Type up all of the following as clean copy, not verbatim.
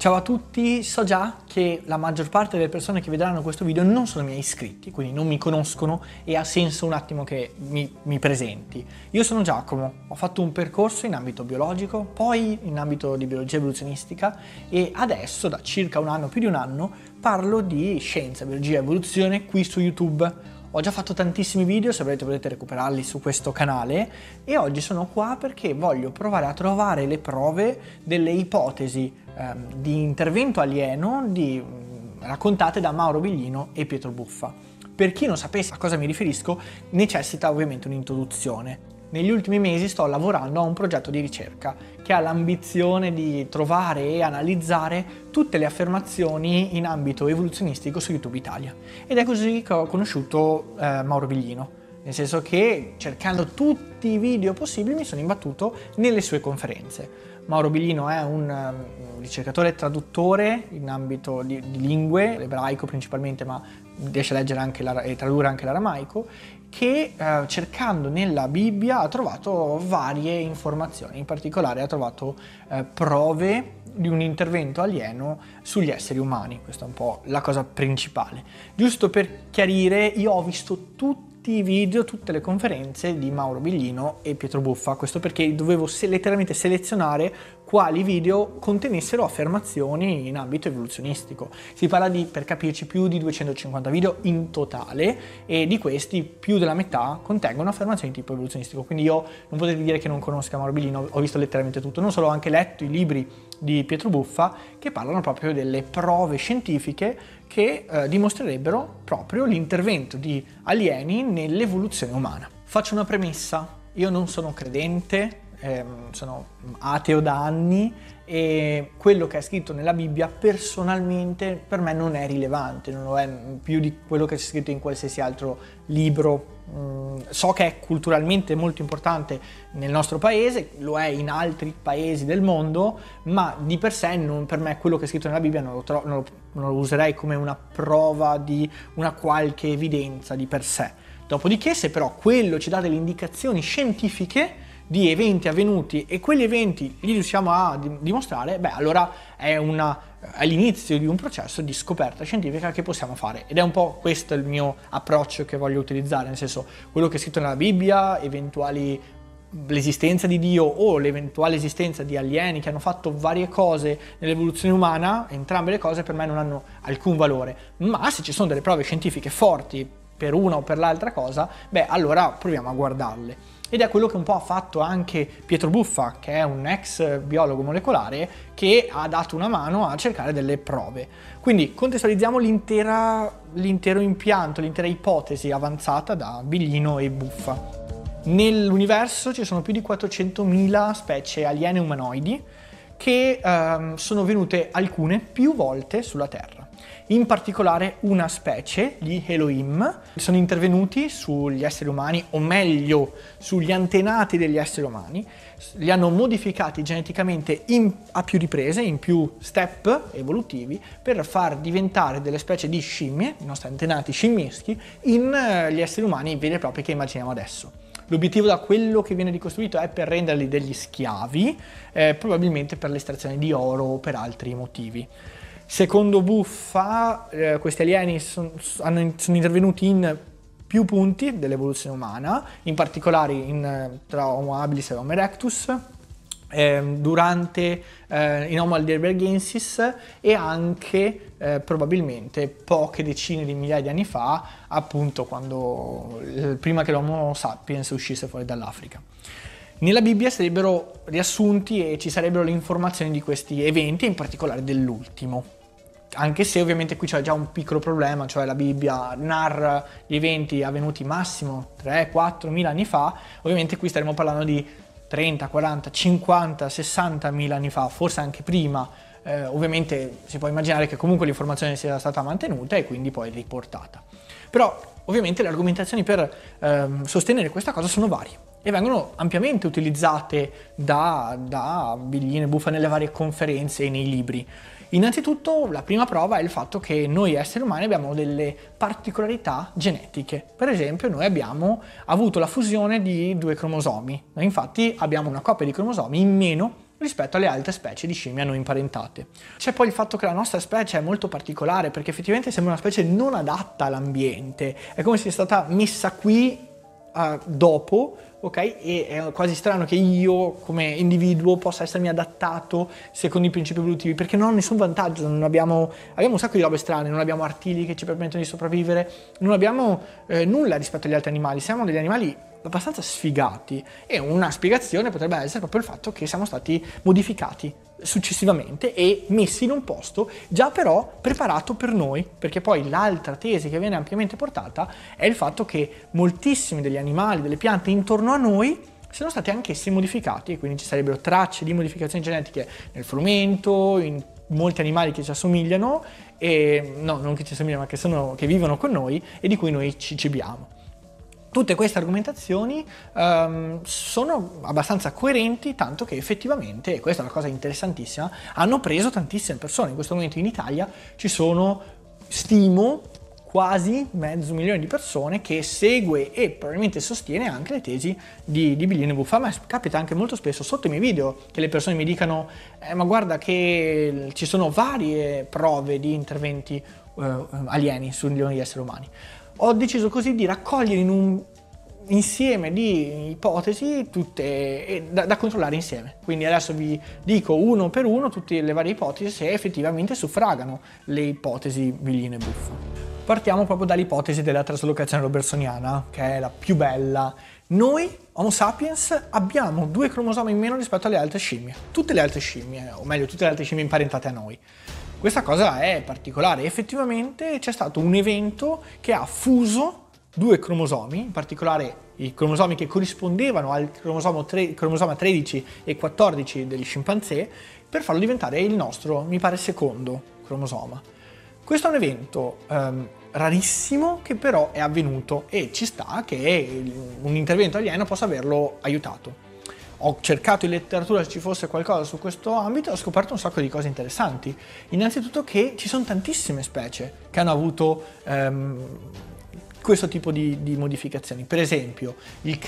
Ciao a tutti, so già che la maggior parte delle persone che vedranno questo video non sono miei iscritti, quindi non mi conoscono e ha senso un attimo che mi presenti. Io sono Giacomo, ho fatto un percorso in ambito biologico, poi in ambito di biologia evoluzionistica e adesso, da circa un anno, più di un anno, parlo di scienza, biologia e evoluzione qui su YouTube. Ho già fatto tantissimi video, se volete potete recuperarli su questo canale, e oggi sono qua perché voglio provare a trovare le prove delle ipotesi di intervento alieno raccontate da Mauro Biglino e Pietro Buffa. Per chi non sapesse a cosa mi riferisco, necessita ovviamente un'introduzione. Negli ultimi mesi sto lavorando a un progetto di ricerca che ha l'ambizione di trovare e analizzare tutte le affermazioni in ambito evoluzionistico su YouTube Italia. Ed è così che ho conosciuto Mauro Biglino, nel senso che cercando tutti i video possibili mi sono imbattuto nelle sue conferenze. Mauro Biglino è un ricercatore e traduttore in ambito di lingue, l'ebraico principalmente, ma riesce a leggere anche e tradurre anche l'aramaico, che cercando nella Bibbia ha trovato varie informazioni, in particolare ha trovato prove di un intervento alieno sugli esseri umani. Questa è un po' la cosa principale. Giusto per chiarire, io ho visto tutti i video, tutte le conferenze di Mauro Biglino e Pietro Buffa, questo perché dovevo letteralmente selezionare quali video contenessero affermazioni in ambito evoluzionistico. Si parla di, per capirci, più di 250 video in totale e di questi più della metà contengono affermazioni di tipo evoluzionistico, quindi io non potete dire che non conosca Mauro Biglino, ho visto letteralmente tutto. Non solo, ho anche letto i libri di Pietro Buffa che parlano proprio delle prove scientifiche che dimostrerebbero proprio l'intervento di alieni nell'evoluzione umana. Faccio una premessa, io non sono credente, sono ateo da anni e quello che è scritto nella Bibbia personalmente per me non è rilevante, non lo è più di quello che c'è scritto in qualsiasi altro libro. So che è culturalmente molto importante nel nostro paese, lo è in altri paesi del mondo, ma di per sé per me quello che è scritto nella Bibbia non lo userei come una prova di una qualche evidenza di per sé. Dopodiché, se però quello ci dà delle indicazioni scientifiche di eventi avvenuti e quegli eventi li riusciamo a dimostrare, beh, allora è l'inizio di un processo di scoperta scientifica che possiamo fare. Ed è un po' questo il mio approccio che voglio utilizzare, nel senso, quello che è scritto nella Bibbia, l'esistenza di Dio o l'eventuale esistenza di alieni che hanno fatto varie cose nell'evoluzione umana, entrambe le cose per me non hanno alcun valore, ma se ci sono delle prove scientifiche forti per una o per l'altra cosa, beh, allora proviamo a guardarle. Ed è quello che un po' ha fatto anche Pietro Buffa, che è un ex biologo molecolare che ha dato una mano a cercare delle prove. Quindi contestualizziamo l'intero impianto, l'intera ipotesi avanzata da Biglino e Buffa. Nell'universo ci sono più di 400.000 specie aliene umanoidi che sono venute alcune più volte sulla Terra. In particolare una specie, gli Elohim, sono intervenuti sugli esseri umani, o meglio sugli antenati degli esseri umani, li hanno modificati geneticamente a più riprese, in più step evolutivi, per far diventare delle specie di scimmie, i nostri antenati scimmieschi, gli esseri umani veri e propri che immaginiamo adesso. L'obiettivo, da quello che viene ricostruito, è per renderli degli schiavi, probabilmente per l'estrazione di oro o per altri motivi. Secondo Buffa, questi alieni sono intervenuti in più punti dell'evoluzione umana, in particolare tra Homo habilis e Homo erectus, in Homo Heidelbergensis e anche probabilmente poche decine di migliaia di anni fa, appunto prima che l'Homo sapiens uscisse fuori dall'Africa. Nella Bibbia sarebbero riassunti e ci sarebbero le informazioni di questi eventi, in particolare dell'ultimo. Anche se ovviamente qui c'è già un piccolo problema, cioè la Bibbia narra gli eventi avvenuti massimo 3-4.000 anni fa, ovviamente qui staremo parlando di 30, 40, 50, 60.000 anni fa, forse anche prima. Ovviamente si può immaginare che comunque l'informazione sia stata mantenuta e quindi poi riportata. Però ovviamente le argomentazioni per sostenere questa cosa sono varie e vengono ampiamente utilizzate da Biglino e Buffa nelle varie conferenze e nei libri. Innanzitutto la prima prova è il fatto che noi esseri umani abbiamo delle particolarità genetiche. Per esempio, noi abbiamo avuto la fusione di due cromosomi, infatti abbiamo una coppia di cromosomi in meno rispetto alle altre specie di scimmie a noi imparentate. C'è poi il fatto che la nostra specie è molto particolare, perché effettivamente sembra una specie non adatta all'ambiente, è come se è stata messa qui dopo, ok? E è quasi strano che io come individuo possa essermi adattato secondo i principi evolutivi, perché non ho nessun vantaggio, non abbiamo un sacco di robe strane, non abbiamo artigli che ci permettono di sopravvivere, non abbiamo nulla rispetto agli altri animali, siamo degli animali abbastanza sfigati, e una spiegazione potrebbe essere proprio il fatto che siamo stati modificati successivamente e messi in un posto già però preparato per noi, perché poi l'altra tesi che viene ampiamente portata è il fatto che moltissimi degli animali, delle piante intorno a noi sono stati anch'essi modificati, e quindi ci sarebbero tracce di modificazioni genetiche nel frumento, in molti animali che ci assomigliano, e no, non che ci assomigliano, ma che vivono con noi e di cui noi ci cibiamo. Tutte queste argomentazioni sono abbastanza coerenti, tanto che effettivamente, e questa è una cosa interessantissima, hanno preso tantissime persone. In questo momento in Italia ci sono, stimo, quasi 500.000 di persone che segue e probabilmente sostiene anche le tesi di Biglino e Buffa. Ma capita anche molto spesso sotto i miei video che le persone mi dicano ma guarda che ci sono varie prove di interventi alieni sugli esseri umani. Ho deciso così di raccogliere in un insieme di ipotesi tutte da controllare insieme, quindi adesso vi dico uno per uno tutte le varie ipotesi se effettivamente suffragano le ipotesi Biglino e Buffa. Partiamo proprio dall'ipotesi della traslocazione robersoniana, che è la più bella. Noi, Homo sapiens, abbiamo 2 cromosomi in meno rispetto alle altre scimmie, tutte le altre scimmie, o meglio tutte le altre scimmie imparentate a noi. Questa cosa è particolare, effettivamente c'è stato un evento che ha fuso 2 cromosomi, in particolare i cromosomi che corrispondevano al cromosoma 13 e 14 degli scimpanzé, per farlo diventare il nostro, mi pare, secondo cromosoma. Questo è un evento rarissimo che però è avvenuto, e ci sta che un intervento alieno possa averlo aiutato. Ho cercato in letteratura se ci fosse qualcosa su questo ambito e ho scoperto un sacco di cose interessanti. Innanzitutto che ci sono tantissime specie che hanno avuto questo tipo di modificazioni. Per esempio il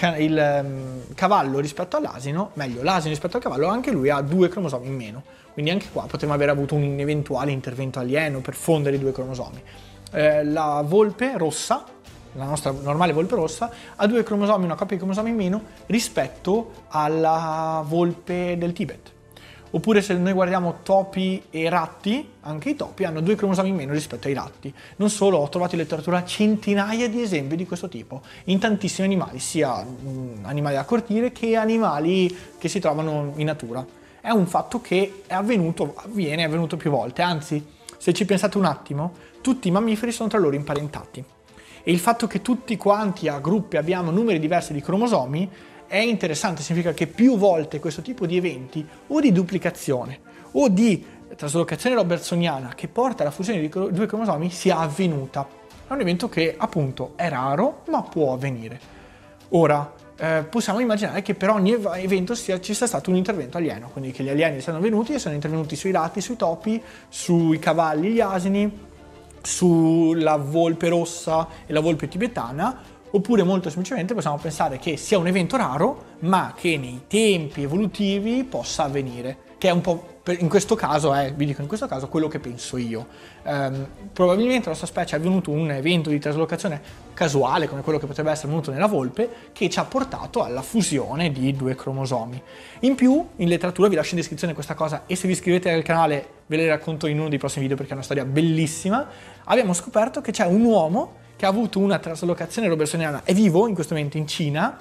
cavallo rispetto all'asino, meglio l'asino rispetto al cavallo, anche lui ha 2 cromosomi in meno. Quindi anche qua potremmo aver avuto un eventuale intervento alieno per fondere i 2 cromosomi. La volpe rossa, la nostra normale volpe rossa, ha 2 cromosomi, una coppia di cromosomi in meno rispetto alla volpe del Tibet. Oppure se noi guardiamo topi e ratti, anche i topi hanno 2 cromosomi in meno rispetto ai ratti. Non solo, ho trovato in letteratura centinaia di esempi di questo tipo, in tantissimi animali, sia animali da cortile che animali che si trovano in natura. È un fatto che è avvenuto, avviene, è avvenuto più volte, anzi, se ci pensate un attimo, tutti i mammiferi sono tra loro imparentati. E il fatto che tutti quanti a gruppi abbiamo numeri diversi di cromosomi è interessante, significa che più volte questo tipo di eventi, o di duplicazione o di traslocazione robersoniana che porta alla fusione di 2 cromosomi, sia avvenuta. È un evento che appunto è raro ma può avvenire. Ora possiamo immaginare che per ogni evento ci sia stato un intervento alieno, quindi che gli alieni siano venuti e sono intervenuti sui ratti, sui topi, sui cavalli, gli asini, sulla volpe rossa e la volpe tibetana. Oppure molto semplicemente possiamo pensare che sia un evento raro ma che nei tempi evolutivi possa avvenire, che è un po' in questo caso vi dico in questo caso quello che penso io. Probabilmente la nostra specie è avvenuto un evento di traslocazione casuale, come quello che potrebbe essere avvenuto nella volpe, che ci ha portato alla fusione di 2 cromosomi in più. In letteratura vi lascio in descrizione questa cosa, e se vi iscrivete al canale ve le racconto in uno dei prossimi video, perché è una storia bellissima. Abbiamo scoperto che c'è un uomo che ha avuto una traslocazione robersoniana, è vivo in questo momento in Cina,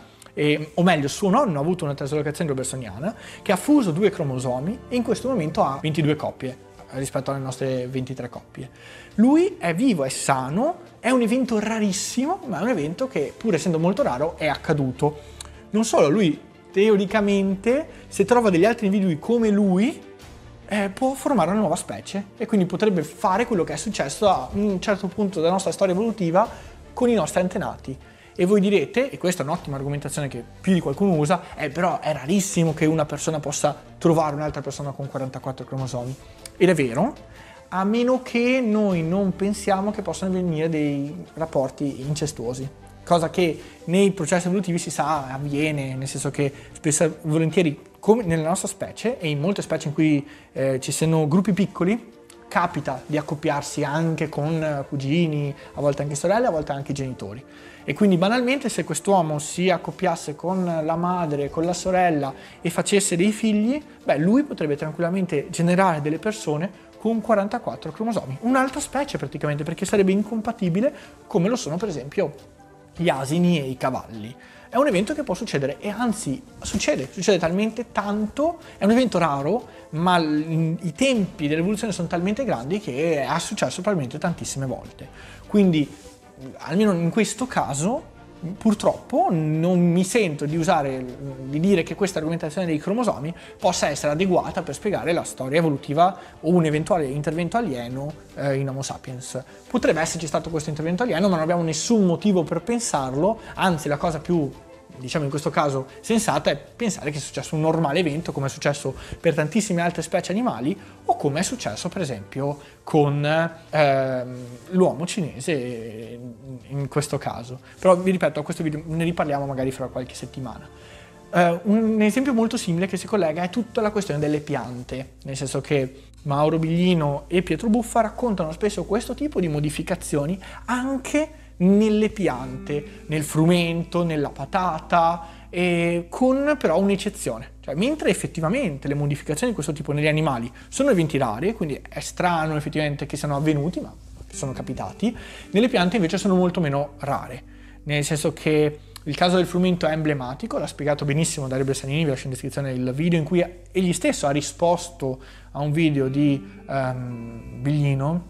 o meglio suo nonno ha avuto una traslocazione robersoniana, che ha fuso 2 cromosomi e in questo momento ha 22 coppie rispetto alle nostre 23 coppie. Lui è vivo, è sano, è un evento rarissimo, ma è un evento che, pur essendo molto raro, è accaduto. Non solo, lui teoricamente, se trova degli altri individui come lui, può formare una nuova specie, e quindi potrebbe fare quello che è successo a un certo punto della nostra storia evolutiva con i nostri antenati. E voi direte, e questa è un'ottima argomentazione che più di qualcuno usa, però è rarissimo che una persona possa trovare un'altra persona con 44 cromosomi. Ed è vero, a meno che noi non pensiamo che possano avvenire dei rapporti incestuosi. cosa che nei processi evolutivi si sa avviene, nel senso che spesso e volentieri, come nella nostra specie e in molte specie in cui ci siano gruppi piccoli, capita di accoppiarsi anche con cugini, a volte anche sorelle, a volte anche genitori. E quindi banalmente se quest'uomo si accoppiasse con la madre, con la sorella e facesse dei figli, beh, lui potrebbe tranquillamente generare delle persone con 44 cromosomi. Un'altra specie praticamente, perché sarebbe incompatibile come lo sono per esempio gli asini e i cavalli. È un evento che può succedere e anzi succede talmente tanto, è un evento raro, ma i tempi dell'evoluzione sono talmente grandi che è successo probabilmente tantissime volte. Quindi almeno in questo caso purtroppo non mi sento di dire che questa argomentazione dei cromosomi possa essere adeguata per spiegare la storia evolutiva o un eventuale intervento alieno in Homo sapiens. Potrebbe esserci stato questo intervento alieno, ma non abbiamo nessun motivo per pensarlo, anzi la cosa più, diciamo in questo caso, sensata è pensare che è successo un normale evento, come è successo per tantissime altre specie animali o come è successo per esempio con l'uomo cinese in questo caso. Però vi ripeto, a questo video ne riparliamo magari fra qualche settimana. Un esempio molto simile che si collega è tutta la questione delle piante, nel senso che Mauro Biglino e Pietro Buffa raccontano spesso questo tipo di modificazioni anche nelle piante, nel frumento, nella patata, e con però un'eccezione. Cioè, mentre effettivamente le modificazioni di questo tipo negli animali sono eventi rari, quindi è strano effettivamente che siano avvenuti, ma sono capitati, nelle piante invece sono molto meno rare. Nel senso che il caso del frumento è emblematico, l'ha spiegato benissimo Dario Bressanini, vi lascio in descrizione il video in cui egli stesso ha risposto a un video di Biglino.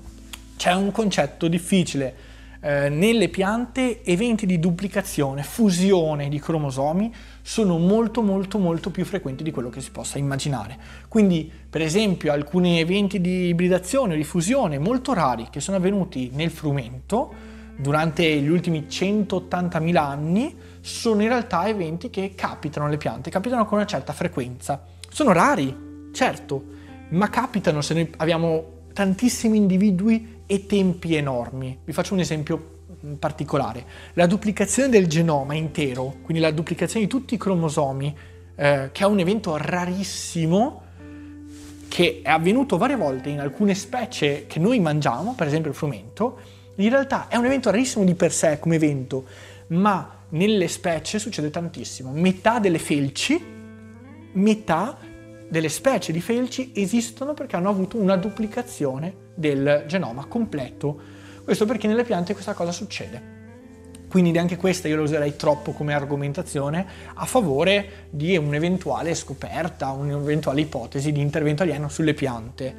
C'è un concetto difficile nelle piante. Eventi di duplicazione, fusione di cromosomi sono molto più frequenti di quello che si possa immaginare. Quindi per esempio alcuni eventi di ibridazione o di fusione molto rari che sono avvenuti nel frumento durante gli ultimi 180.000 anni sono in realtà eventi che capitano alle piante, capitano con una certa frequenza. Sono rari, certo, ma capitano se noi abbiamo tantissimi individui e tempi enormi. Vi faccio un esempio particolare. La duplicazione del genoma intero, quindi la duplicazione di tutti i cromosomi, che è un evento rarissimo, che è avvenuto varie volte in alcune specie che noi mangiamo, per esempio il frumento, in realtà è un evento rarissimo di per sé come evento, ma nelle specie succede tantissimo. Metà delle specie di felci esistono perché hanno avuto una duplicazione del genoma completo. Questo perché nelle piante questa cosa succede. Quindi anche questa io la userei troppo come argomentazione a favore di un'eventuale scoperta, un'eventuale ipotesi di intervento alieno sulle piante.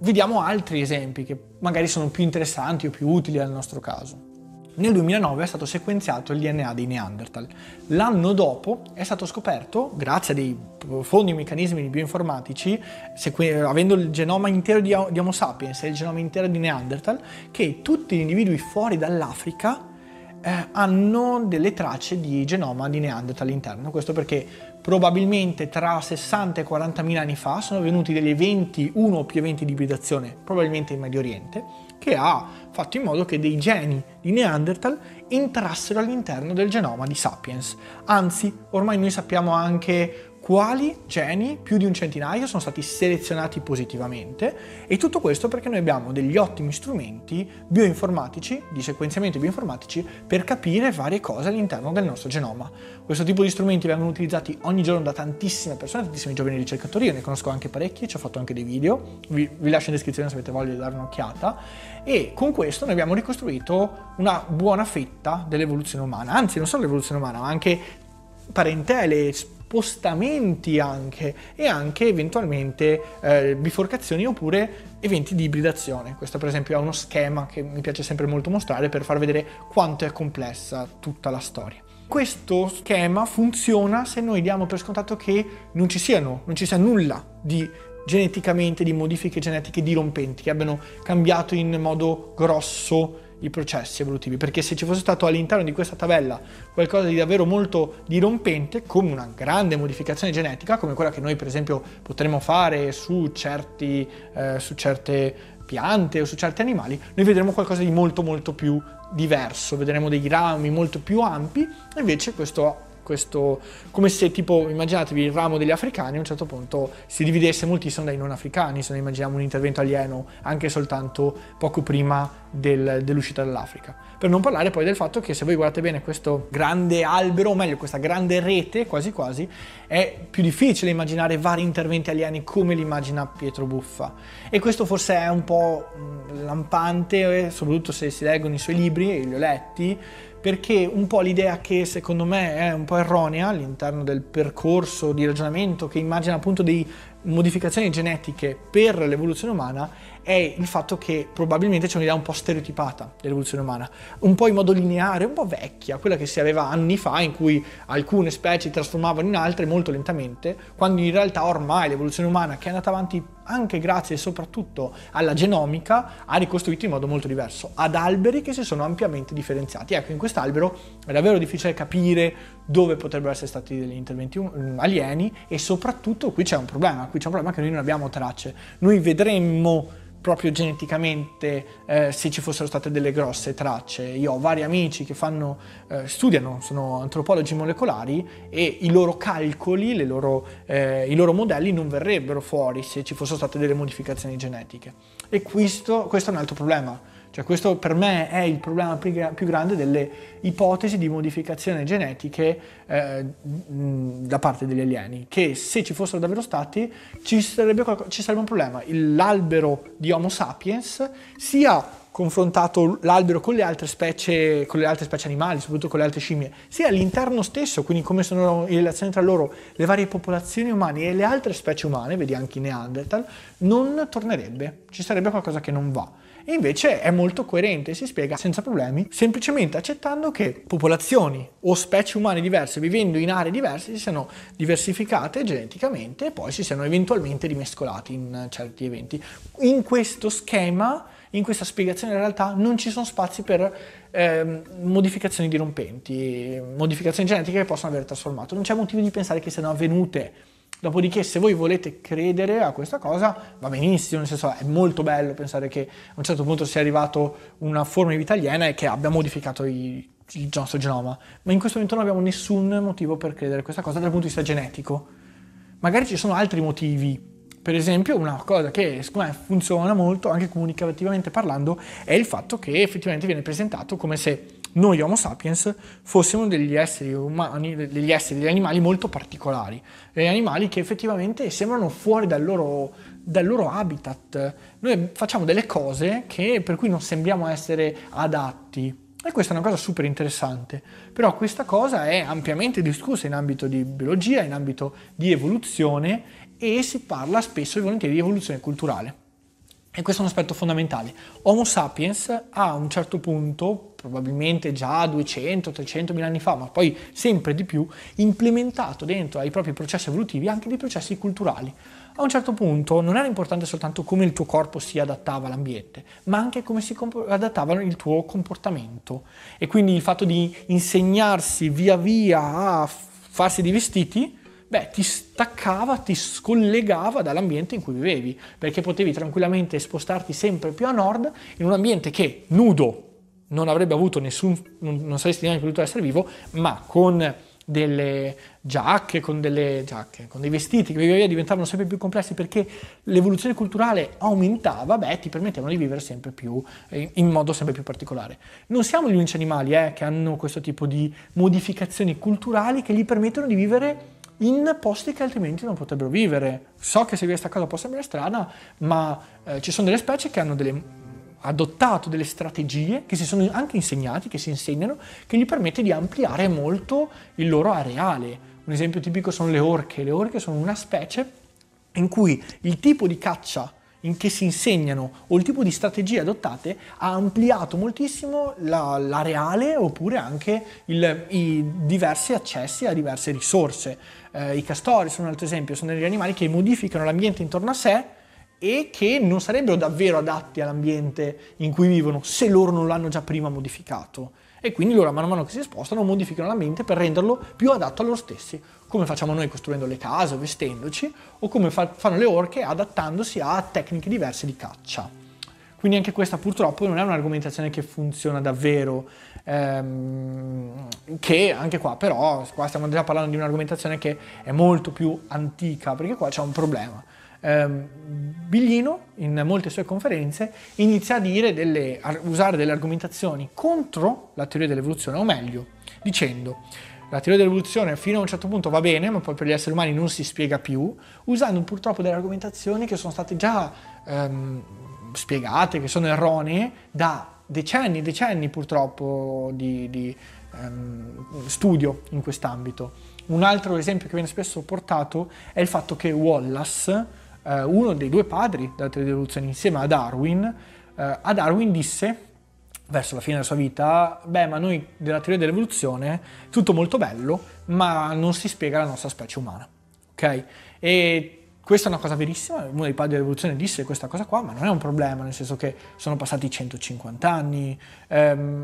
Vediamo altri esempi che magari sono più interessanti o più utili al nostro caso. Nel 2009 è stato sequenziato il DNA dei Neanderthal. L'anno dopo è stato scoperto, grazie a dei profondi meccanismi bioinformatici, avendo il genoma intero di Homo sapiens e il genoma intero di Neanderthal, che tutti gli individui fuori dall'Africa hanno delle tracce di genoma di Neanderthal all'interno. Questo perché probabilmente tra 60 e 40.000 anni fa sono avvenuti degli eventi, uno o più eventi di ibridazione, probabilmente in Medio Oriente, che ha fatto in modo che dei geni di Neanderthal entrassero all'interno del genoma di Sapiens. Anzi, ormai noi sappiamo anche quali geni, più di un centinaio, sono stati selezionati positivamente, e tutto questo perché noi abbiamo degli ottimi strumenti bioinformatici, di sequenziamento bioinformatici, per capire varie cose all'interno del nostro genoma. Questo tipo di strumenti vengono utilizzati ogni giorno da tantissime persone, tantissimi giovani ricercatori, io ne conosco anche parecchi, ci ho fatto anche dei video, vi lascio in descrizione se avete voglia di dare un'occhiata, e con questo noi abbiamo ricostruito una buona fetta dell'evoluzione umana, anzi non solo l'evoluzione umana, ma anche parentele, spostamenti anche, e anche eventualmente biforcazioni oppure eventi di ibridazione. Questo per esempio è uno schema che mi piace sempre molto mostrare per far vedere quanto è complessa tutta la storia. Questo schema funziona se noi diamo per scontato che non ci sia nulla di geneticamente, di modifiche genetiche dirompenti che abbiano cambiato in modo grosso i processi evolutivi, perché se ci fosse stato all'interno di questa tabella qualcosa di davvero molto dirompente, come una grande modificazione genetica, come quella che noi per esempio potremmo fare su certe piante o su certi animali, noi vedremo qualcosa di molto più diverso, vedremo dei rami molto più ampi. Invece questo come se, tipo, immaginatevi il ramo degli africani, a un certo punto si dividesse moltissimo dai non africani, se noi immaginiamo un intervento alieno anche soltanto poco prima dell'uscita dall'Africa. Per non parlare poi del fatto che, se voi guardate bene, questo grande albero, o meglio questa grande rete, quasi quasi, è più difficile immaginare vari interventi alieni come li immagina Pietro Buffa, e questo forse è un po' lampante, soprattutto se si leggono i suoi libri, e li ho letti, perché un po' l'idea, che secondo me è un po' erronea all'interno del percorso di ragionamento che immagina appunto delle modificazioni genetiche per l'evoluzione umana, è il fatto che probabilmente c'è un'idea un po' stereotipata dell'evoluzione umana, un po' in modo lineare, un po' vecchia, quella che si aveva anni fa, in cui alcune specie si trasformavano in altre molto lentamente, quando in realtà ormai l'evoluzione umana, che è andata avanti anche grazie e soprattutto alla genomica, ha ricostruito in modo molto diverso, ad alberi che si sono ampiamente differenziati. Ecco, in quest'albero è davvero difficile capire dove potrebbero essere stati degli interventi alieni, e soprattutto qui c'è un problema, che noi non abbiamo tracce. Noi vedremmo proprio geneticamente se ci fossero state delle grosse tracce. Io ho vari amici che studiano, sono antropologi molecolari, e i loro calcoli, i loro modelli non verrebbero fuori se ci fossero state delle modificazioni genetiche. E questo è un altro problema. Cioè, questo per me è il problema più grande delle ipotesi di modificazioni genetiche da parte degli alieni, che se ci fossero davvero stati ci sarebbe un problema. L'albero di Homo sapiens, sia confrontato l'albero con le altre specie, animali, soprattutto con le altre scimmie, sia all'interno stesso, quindi come sono in relazione tra loro le varie popolazioni umane e le altre specie umane, vedi anche i Neanderthal, non tornerebbe, ci sarebbe qualcosa che non va. E invece è molto coerente, si spiega senza problemi, semplicemente accettando che popolazioni o specie umane diverse, vivendo in aree diverse, si siano diversificate geneticamente e poi si siano eventualmente rimescolati in certi eventi. In questo schema, in questa spiegazione, in realtà non ci sono spazi per modificazioni dirompenti, modificazioni genetiche che possono aver trasformato. Non c'è motivo di pensare che siano avvenute. Dopodiché, se voi volete credere a questa cosa, va benissimo, nel senso, è molto bello pensare che a un certo punto sia arrivato una forma di vita aliena e che abbia modificato il nostro genoma, ma in questo momento non abbiamo nessun motivo per credere a questa cosa dal punto di vista genetico. Magari ci sono altri motivi. Per esempio, una cosa che secondo me funziona molto, anche comunicativamente parlando, è il fatto che effettivamente viene presentato come se noi Homo sapiens fossimo degli esseri umani, degli animali molto particolari, degli animali che effettivamente sembrano fuori dal loro habitat. Noi facciamo delle cose per cui non sembriamo essere adatti. E questa è una cosa super interessante, però questa cosa è ampiamente discussa in ambito di biologia, in ambito di evoluzione, e si parla spesso e volentieri di evoluzione culturale. E questo è un aspetto fondamentale. Homo sapiens, a un certo punto, probabilmente già 200-300.000 anni fa, ma poi sempre di più, implementato dentro ai propri processi evolutivi anche dei processi culturali. A un certo punto non era importante soltanto come il tuo corpo si adattava all'ambiente, ma anche come si adattava il tuo comportamento. E quindi il fatto di insegnarsi via via a farsi dei vestiti, beh, ti staccava, ti scollegava dall'ambiente in cui vivevi, perché potevi tranquillamente spostarti sempre più a nord in un ambiente che nudo non avrebbe avuto non saresti neanche potuto essere vivo, ma con delle giacche, con dei vestiti che via via diventavano sempre più complessi, perché l'evoluzione culturale aumentava, beh, ti permettevano di vivere sempre più in modo sempre più particolare. Non siamo gli unici animali che hanno questo tipo di modificazioni culturali che gli permettono di vivere in posti che altrimenti non potrebbero vivere. So che se vi è questa cosa può sembrare strana, ma ci sono delle specie che hanno adottato delle strategie che si sono anche insegnati, che si insegnano, che gli permette di ampliare molto il loro areale. Un esempio tipico sono le orche. Le orche sono una specie in cui il tipo di caccia in che si insegnano o il tipo di strategie adottate ha ampliato moltissimo l'areale, oppure anche i diversi accessi a diverse risorse. I castori sono un altro esempio, sono degli animali che modificano l'ambiente intorno a sé e che non sarebbero davvero adatti all'ambiente in cui vivono se loro non l'hanno già prima modificato. E quindi loro, man mano che si spostano, modificano l'ambiente per renderlo più adatto a loro stessi, come facciamo noi costruendo le case, vestendoci, o come fanno le orche adattandosi a tecniche diverse di caccia. Quindi anche questa purtroppo non è un'argomentazione che funziona davvero, che anche qua però, qua stiamo già parlando di un'argomentazione che è molto più antica, perché qua c'è un problema. Biglino in molte sue conferenze inizia a dire usare delle argomentazioni contro la teoria dell'evoluzione, o meglio dicendo la teoria dell'evoluzione fino a un certo punto va bene, ma poi per gli esseri umani non si spiega più, usando purtroppo delle argomentazioni che sono state già spiegate, che sono erronee da decenni e decenni purtroppo di studio in quest'ambito. Un altro esempio che viene spesso portato è il fatto che Wallace, uno dei due padri della teoria dell'evoluzione insieme a Darwin disse verso la fine della sua vita: beh, ma noi della teoria dell'evoluzione tutto molto bello, ma non si spiega la nostra specie umana, ok? E questa è una cosa verissima, uno dei padri dell'evoluzione disse questa cosa qua, ma non è un problema, nel senso che sono passati 150 anni,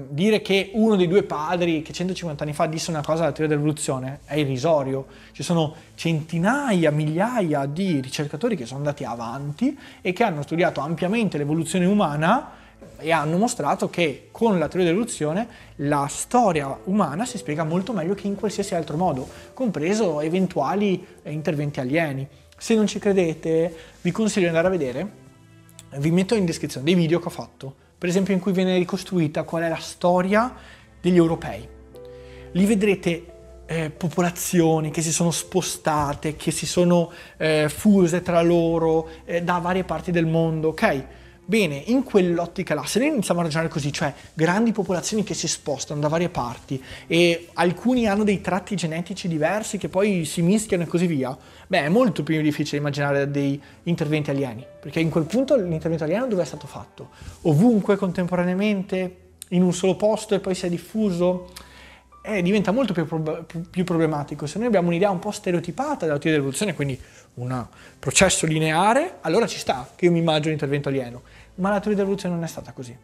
dire che uno dei due padri che 150 anni fa disse una cosa della teoria dell'evoluzione è irrisorio, ci sono centinaia, migliaia di ricercatori che sono andati avanti e che hanno studiato ampiamente l'evoluzione umana e hanno mostrato che con la teoria dell'evoluzione la storia umana si spiega molto meglio che in qualsiasi altro modo, compreso eventuali interventi alieni. Se non ci credete, vi consiglio di andare a vedere, vi metto in descrizione dei video che ho fatto, per esempio in cui viene ricostruita qual è la storia degli europei. Lì vedrete popolazioni che si sono spostate, che si sono fuse tra loro da varie parti del mondo, ok? Bene, in quell'ottica là, se noi iniziamo a ragionare così, cioè grandi popolazioni che si spostano da varie parti e alcuni hanno dei tratti genetici diversi che poi si mischiano e così via, beh, è molto più difficile immaginare dei interventi alieni, perché in quel punto l'intervento alieno dove è stato fatto? Ovunque, contemporaneamente, in un solo posto e poi si è diffuso? Diventa molto più problematico. Se noi abbiamo un'idea un po' stereotipata della teoria dell'evoluzione, quindi un processo lineare, allora ci sta che io mi immagino un intervento alieno, ma la teoria dell'evoluzione non è stata così.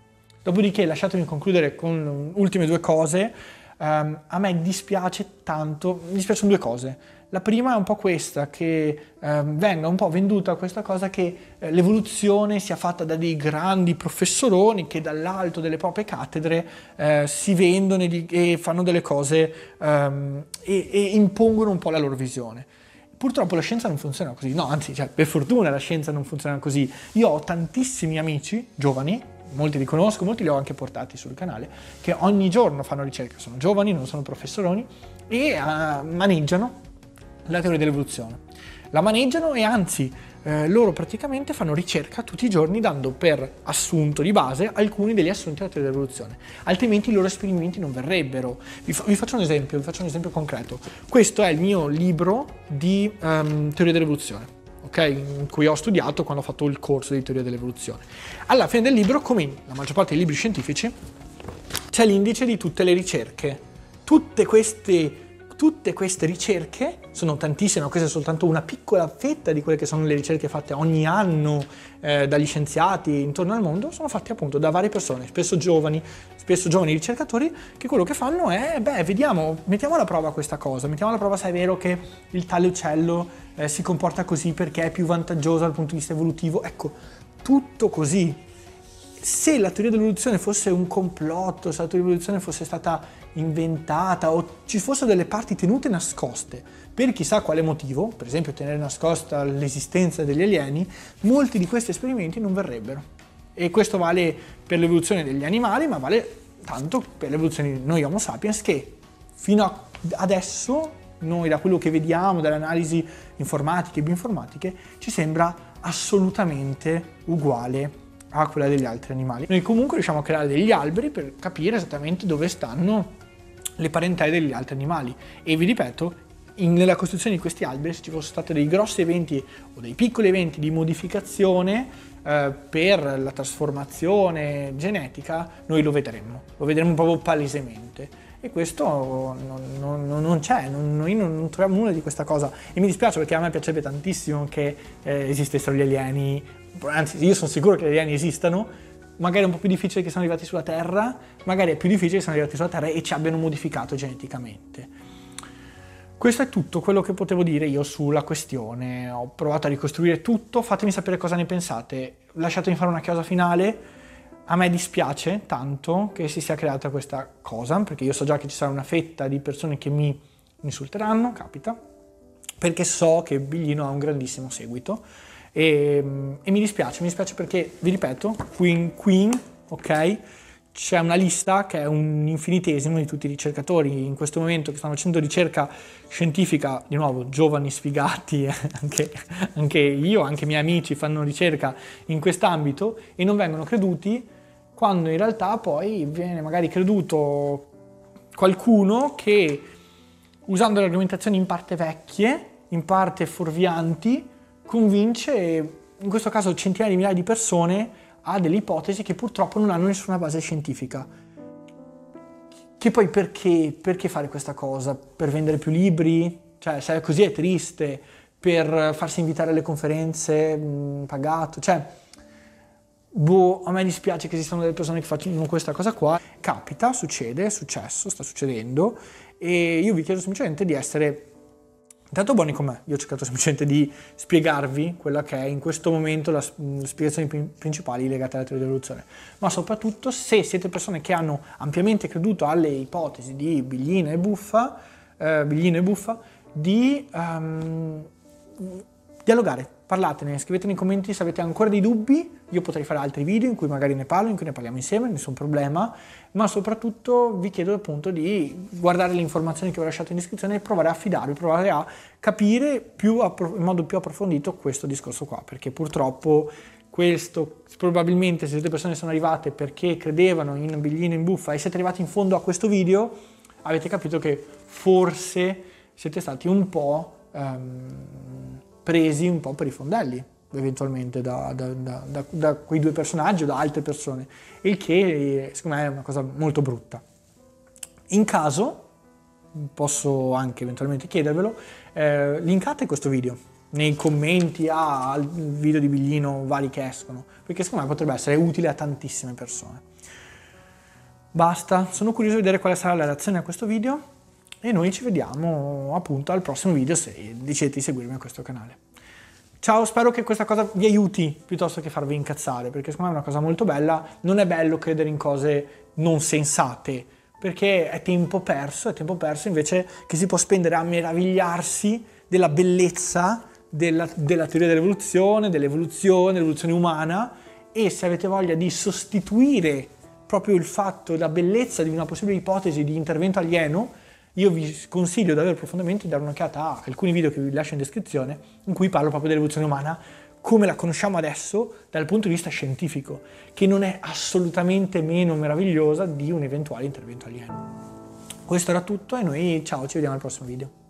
Dopodiché lasciatemi concludere con ultime due cose. A me dispiace tanto, mi dispiacciono due cose. La prima è un po' questa, che venga un po' venduta questa cosa che l'evoluzione sia fatta da dei grandi professoroni che dall'alto delle proprie cattedre si vendono e fanno delle cose e impongono un po' la loro visione. Purtroppo la scienza non funziona così, no, anzi, cioè, per fortuna la scienza non funziona così. Io ho tantissimi amici giovani, molti li conosco, molti li ho anche portati sul canale, che ogni giorno fanno ricerca, sono giovani, non sono professoroni, e maneggiano la teoria dell'evoluzione. La maneggiano e anzi loro praticamente fanno ricerca tutti i giorni dando per assunto di base alcuni degli assunti della teoria dell'evoluzione, altrimenti i loro esperimenti non verrebbero. Vi faccio un esempio concreto. Questo è il mio libro di teoria dell'evoluzione, okay, in cui ho studiato quando ho fatto il corso di teoria dell'evoluzione. Alla fine del libro, come in la maggior parte dei libri scientifici, c'è l'indice di tutte le ricerche. Tutte queste ricerche, sono tantissime, questa è soltanto una piccola fetta di quelle che sono le ricerche fatte ogni anno dagli scienziati intorno al mondo, sono fatte appunto da varie persone, spesso giovani ricercatori, che quello che fanno è, beh, vediamo, mettiamo alla prova questa cosa, mettiamo alla prova se è vero che il tale uccello si comporta così perché è più vantaggioso dal punto di vista evolutivo, ecco, tutto così. Se la teoria dell'evoluzione fosse un complotto, se la teoria dell'evoluzione fosse stata inventata o ci fossero delle parti tenute nascoste per chissà quale motivo, per esempio tenere nascosta l'esistenza degli alieni, molti di questi esperimenti non verrebbero. E questo vale per l'evoluzione degli animali, ma vale tanto per l'evoluzione di noi Homo sapiens, che fino adesso, noi da quello che vediamo, dalle analisi informatiche e bioinformatiche, ci sembra assolutamente uguale a quella degli altri animali. Noi comunque riusciamo a creare degli alberi per capire esattamente dove stanno le parentele degli altri animali e vi ripeto, nella costruzione di questi alberi, se ci fossero stati dei grossi eventi o dei piccoli eventi di modificazione per la trasformazione genetica, noi lo vedremo proprio palesemente. E questo non c'è, noi non troviamo nulla di questa cosa e mi dispiace perché a me piacerebbe tantissimo che esistessero gli alieni anzi io sono sicuro che gli alieni esistano, magari è un po' più difficile che siano arrivati sulla Terra, magari è più difficile che siano arrivati sulla Terra e ci abbiano modificato geneticamente. Questo è tutto quello che potevo dire io sulla questione, ho provato a ricostruire tutto, fatemi sapere cosa ne pensate, lasciatemi fare una chiosa finale, a me dispiace tanto che si sia creata questa cosa, perché io so già che ci sarà una fetta di persone che mi insulteranno, capita, perché so che Biglino ha un grandissimo seguito e mi dispiace perché, vi ripeto, Queen, ok? C'è una lista che è un infinitesimo di tutti i ricercatori in questo momento che stanno facendo ricerca scientifica, di nuovo giovani sfigati, anche io, anche i miei amici fanno ricerca in quest'ambito e non vengono creduti, quando in realtà poi viene magari creduto qualcuno che, usando le argomentazioni in parte vecchie, in parte fuorvianti, convince in questo caso centinaia di migliaia di persone ha delle ipotesi che purtroppo non hanno nessuna base scientifica. Che poi perché fare questa cosa? Per vendere più libri? Cioè, se è così è triste, per farsi invitare alle conferenze pagato, cioè, boh, a me dispiace che esistano delle persone che facciano questa cosa qua. Capita, succede, è successo, sta succedendo e io vi chiedo semplicemente di essere intanto buoni con me, io ho cercato semplicemente di spiegarvi quella che è in questo momento la spiegazione principale legata alla teoria dell'evoluzione, ma soprattutto se siete persone che hanno ampiamente creduto alle ipotesi di Biglino e Buffa di dialogare, parlatene, scrivete nei commenti se avete ancora dei dubbi, io potrei fare altri video in cui magari ne parlo, in cui ne parliamo insieme, nessun problema, ma soprattutto vi chiedo appunto di guardare le informazioni che ho lasciato in descrizione e provare a fidarvi, provare a capire in modo più approfondito questo discorso qua, perché purtroppo questo, probabilmente se siete persone sono arrivate perché credevano in Biglino in Buffa e siete arrivati in fondo a questo video, avete capito che forse siete stati un po' presi un po' per i fondelli eventualmente da quei due personaggi o da altre persone, il che secondo me è una cosa molto brutta. In caso posso anche eventualmente chiedervelo, linkate questo video nei commenti al video di Biglino vari che escono, perché secondo me potrebbe essere utile a tantissime persone. Basta, sono curioso di vedere quale sarà la reazione a questo video e noi ci vediamo appunto al prossimo video se decidete di seguirmi a questo canale. Ciao, spero che questa cosa vi aiuti piuttosto che farvi incazzare, perché secondo me è una cosa molto bella, non è bello credere in cose non sensate, perché è tempo perso invece che si può spendere a meravigliarsi della bellezza della teoria dell'evoluzione, dell'evoluzione umana, e se avete voglia di sostituire proprio il fatto, la bellezza di una possibile ipotesi di intervento alieno, io vi consiglio davvero profondamente di dare un'occhiata a alcuni video che vi lascio in descrizione in cui parlo proprio dell'evoluzione umana come la conosciamo adesso dal punto di vista scientifico, che non è assolutamente meno meravigliosa di un eventuale intervento alieno. Questo era tutto e noi, ciao, ci vediamo al prossimo video.